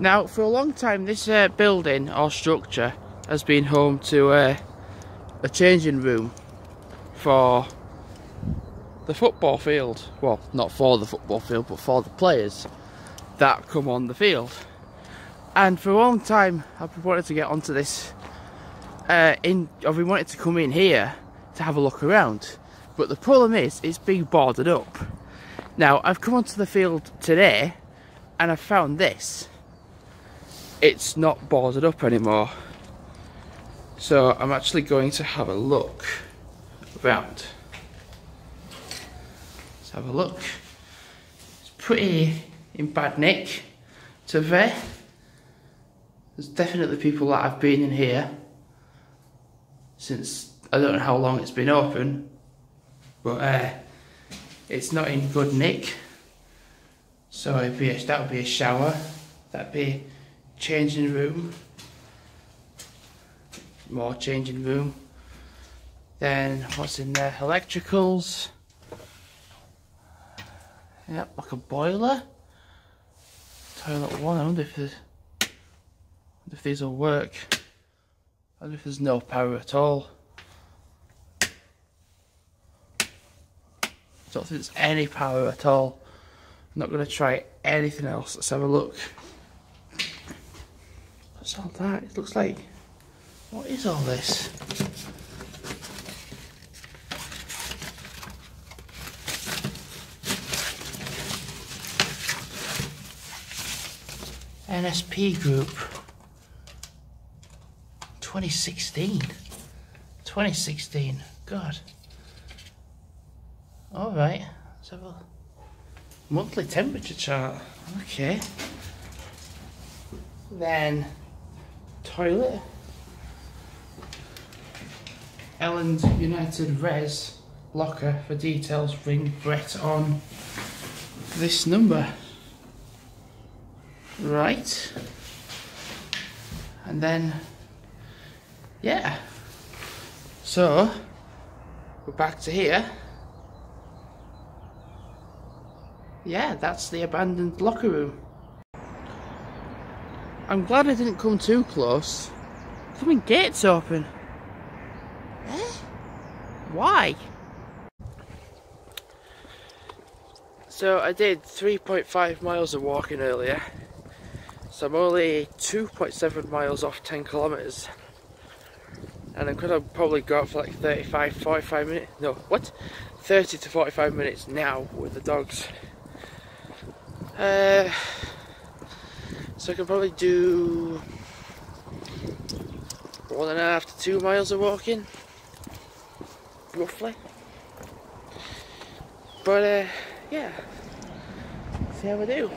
Now, for a long time, this building or structure has been home to a changing room for the football field. Well, not for the football field, but for the players that come on the field. And for a long time, I've been wanting to get onto this. I've been wanting to come in here to have a look around. But the problem is, it's being boarded up. Now, I've come onto the field today, and I've found this. It's not boarded up anymore. So I'm actually going to have a look around. Let's have a look. It's pretty in bad nick, to be fair. There's definitely people that have been in here since I don't know how long it's been open, but it's not in good nick. So that would be a shower, that'd be changing room, more changing room. Then what's in there? Electricals. Yep, like a boiler. Toilet one. I wonder if these will work. I wonder if there's no power at all. I don't think there's any power at all. I'm not going to try anything else. Let's have a look. What's all that? It looks like... What is all this? NSP Group. 2016. 2016. God. Alright. Let's have a monthly temperature chart. Okay. Then toilet. Elland United Res locker. For details, ring Brett on this number. Right. And then, yeah. So, we're back to here. Yeah, that's the abandoned locker room. I'm glad I didn't come too close. The fucking gate's open. Why? So I did 3.5 miles of walking earlier, so I'm only 2.7 miles off 10 kilometers, and I could have probably got for like 45 minutes, no, what, 30 to 45 minutes now with the dogs. So I can probably do 1.5 to 2 miles of walking roughly, but yeah, see how I do.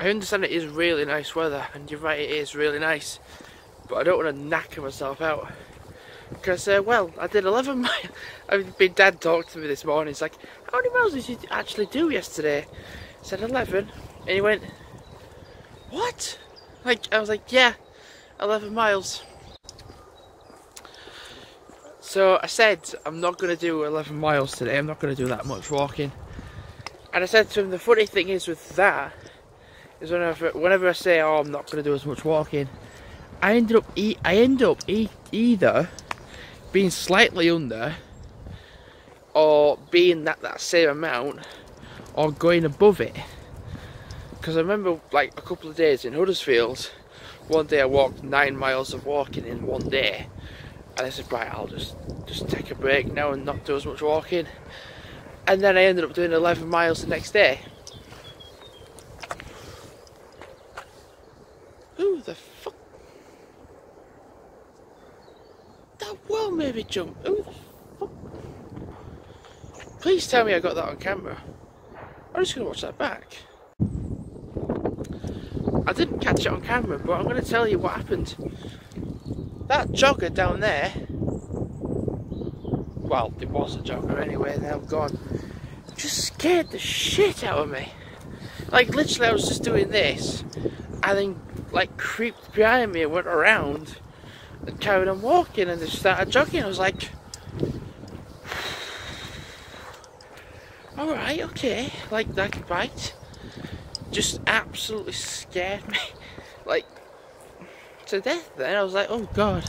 I understand it is really nice weather, and you're right, it is really nice, but I don't want to knacker myself out, because well, I did 11 miles. I mean, my dad talked to me this morning. He's like, how many miles did you actually do yesterday? I said 11, and he went, what? Like, I was like, yeah, 11 miles. So I said, I'm not going to do 11 miles today, I'm not going to do that much walking. And I said to him, the funny thing is with that, is whenever I say, oh, I'm not going to do as much walking, I end up either being slightly under, or being that same amount, or going above it. Because I remember like a couple of days in Huddersfield, one day I walked 9 miles of walking in one day. And I said, right, I'll just take a break now and not do as much walking. And then I ended up doing 11 miles the next day. Who the fuck? That well made me jump. Who the fuck? Please tell me I got that on camera. I'm just going to watch that back. I didn't catch it on camera, but I'm going to tell you what happened. That jogger down there, well, it was a jogger anyway, now gone, just scared the shit out of me. Like, literally, I was just doing this, and then, like, creeped behind me and went around and carried on walking and just started jogging. I was like, alright, okay, like, that bite. just absolutely scared me, like, to death. Then I was like, oh god.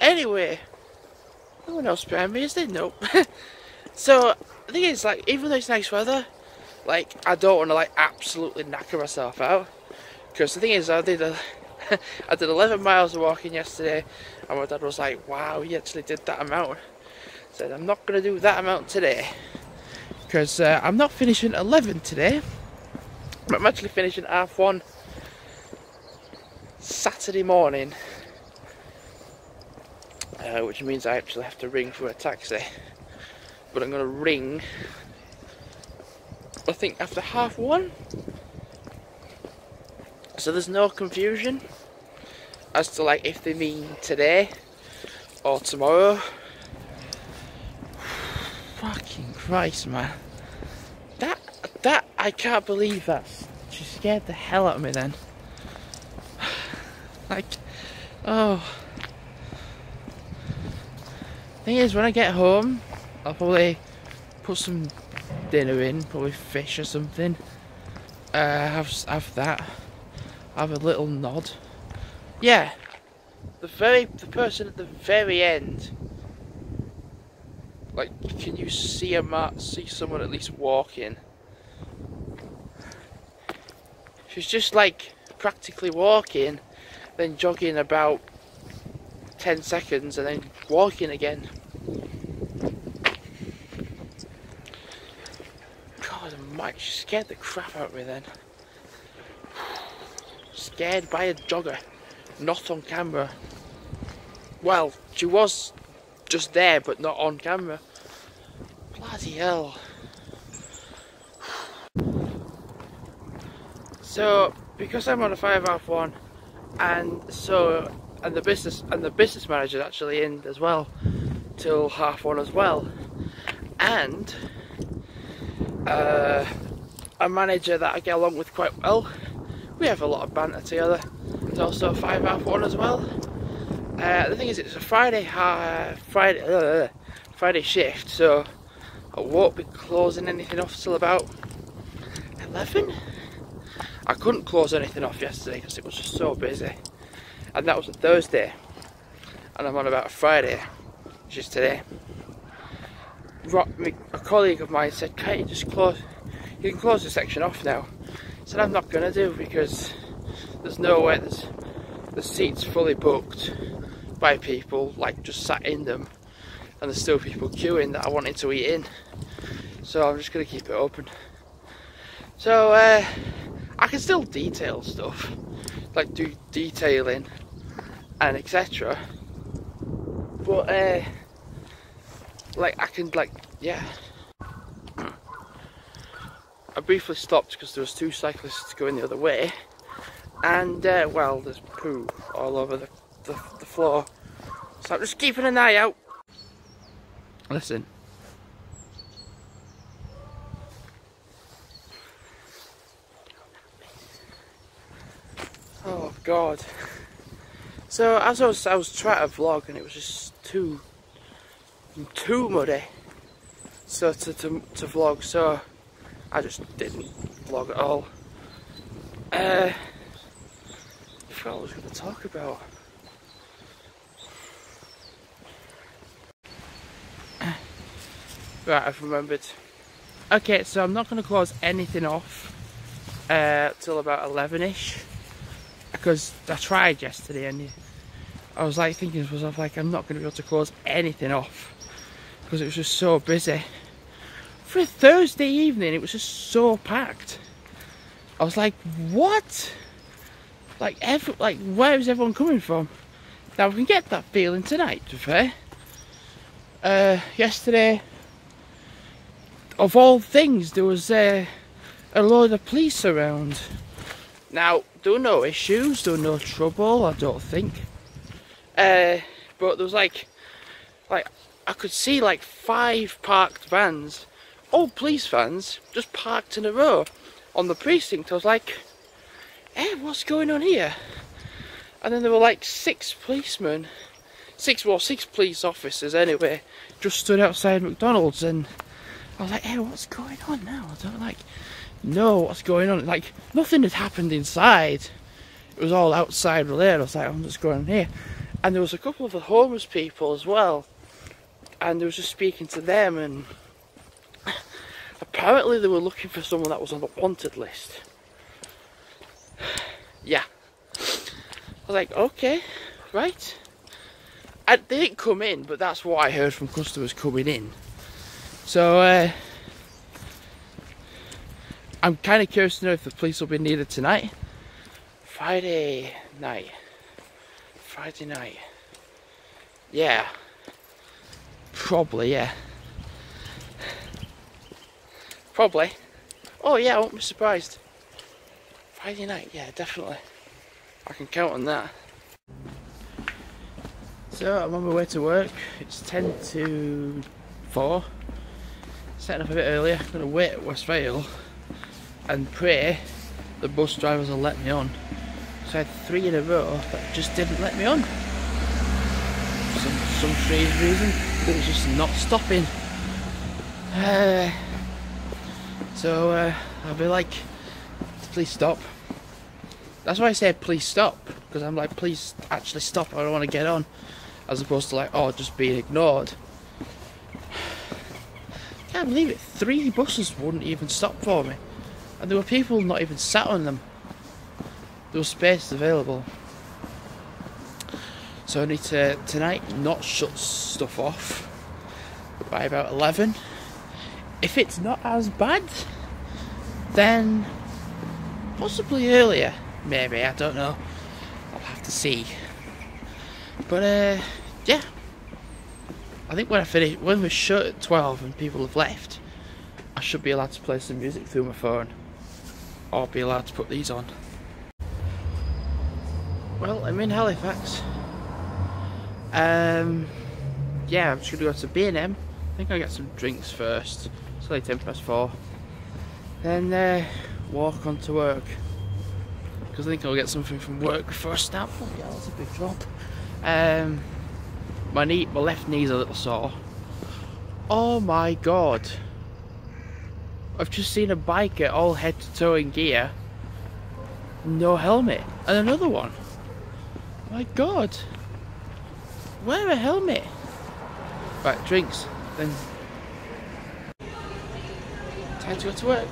Anyway, no one else behind me, is there? Nope. So the thing is, like, even though it's nice weather, like, I don't want to, like, absolutely knacker myself out, because the thing is, I did 11 miles of walking yesterday, and my dad was like, wow, he actually did that amount. I said, I'm not going to do that amount today, because I'm not finishing 11 today, but I'm actually finishing 1:30 Saturday morning, which means I actually have to ring for a taxi. But I'm going to ring, I think, after 1:30, so there's no confusion as to, like, if they mean today or tomorrow. Fucking Christ, man, that I can't believe that. She scared the hell out of me then. Like, oh, thing is, when I get home, I'll probably put some dinner in, probably fish or something. Have that. Have a little nod. Yeah, the person at the very end. Like, can you see see someone at least walking? She's just, like, practically walking, then jogging about 10 seconds, and then walking again. She scared the crap out of me then. Scared by a jogger, not on camera. Well, she was just there, but not on camera. Bloody hell. So, because I'm on a 1:05, and the business manager's actually in as well till 1:30 as well, and. A manager that I get along with quite well, we have a lot of banter together, it's also 1:05 as well. The thing is, it's a Friday shift, so I won't be closing anything off till about 11. I couldn't close anything off yesterday because it was just so busy, and that was a Thursday, and I'm on about a Friday, which is today. A colleague of mine said, can't you just close, you can close the section off now. I said, I'm not going to do, because there's no way, the seat's fully booked by people, like, just sat in them, and there's still people queuing that I wanted to eat in, so I'm just going to keep it open. So I can still detail stuff, like do detailing and etc, but like, I can, like, yeah. I briefly stopped because there was 2 cyclists going the other way, and well, there's poo all over the floor, so I'm just keeping an eye out. Listen. Oh god. So as I was trying to vlog, and it was just too muddy, so to vlog, so I just didn't vlog at all. I forgot what I was going to talk about. Right, I've remembered. Okay, so I'm not going to close anything off till about 11ish, because I tried yesterday, and I was, like, thinking to myself, like, I'm not going to be able to close anything off, because it was just so busy. For a Thursday evening, it was just so packed. I was like, what? Like, where is everyone coming from? Now, we can get that feeling tonight, to be fair. Yesterday, of all things, there was a load of police around. Now, there were no issues, there were no trouble, I don't think. But there was, like, I could see, like, 5 parked vans, all police vans, just parked in a row on the precinct. I was like, hey, what's going on here? And then there were, like, 6 policemen, 6 police officers anyway, just stood outside McDonald's, and I was like, hey, what's going on now? I don't like know what's going on. Like, nothing had happened inside. It was all outside related. I was like, I'm just going here. And there was a couple of the homeless people as well. And I was just speaking to them, and apparently they were looking for someone that was on the wanted list. Yeah. I was like, okay, right. And they didn't come in, but that's what I heard from customers coming in. So, I'm kind of curious to know if the police will be needed tonight. Friday night. Yeah. Probably, yeah. Probably. Oh yeah, I won't be surprised. Friday night, yeah, definitely. I can count on that. So I'm on my way to work. It's 10 to 4. Setting up a bit earlier. I'm gonna wait at West Vale and pray the bus drivers will let me on. So I had 3 in a row that just didn't let me on. Some strange reason. It was just not stopping. So I'll be like, please stop. That's why I say please stop, because I'm like, please actually stop, I don't want to get on, as opposed to like, oh, just being ignored. Can't believe it, 3 buses wouldn't even stop for me, and there were people not even sat on them. There was space available. So I need to, tonight, not shut stuff off by about 11. If it's not as bad, then possibly earlier, maybe, I don't know. I'll have to see. But yeah, I think when I finish, when we're shut at 12 and people have left, I should be allowed to play some music through my phone, or be allowed to put these on. Well, I'm in Halifax. Yeah, I'm just gonna go to B&M. I think I'll get some drinks first. It's only 10 past 4. Then walk on to work, because I think I'll get something from work before I start. Oh yeah, that's a big drop. My left knee's a little sore. Oh my god! I've just seen a biker all head to toe in gear, no helmet, and another one. My god! Wear a helmet. Right, drinks. Then time to go to work.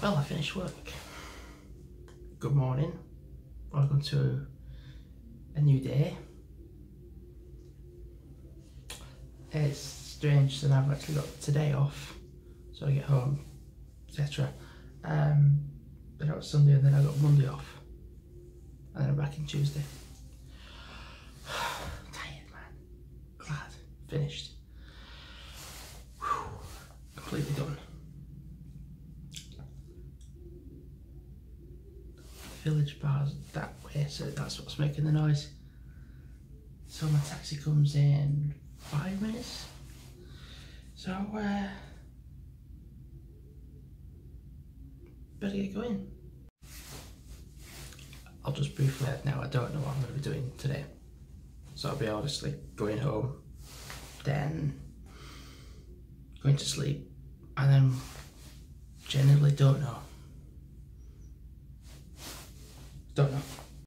Well, I finished work. Good morning. Welcome to a new day. It's strange that I've actually got today off, so I get home, etc. Then I got Sunday, and then I got Monday off, and then I'm back in Tuesday. I'm tired, man. Glad. Finished. Whew. Completely done. Village bar's that way, so that's what's making the noise. So my taxi comes in 5 minutes. So better get going. I'll just briefly add now, I don't know what I'm going to be doing today. So I'll be obviously going home, then going to sleep, and then generally don't know.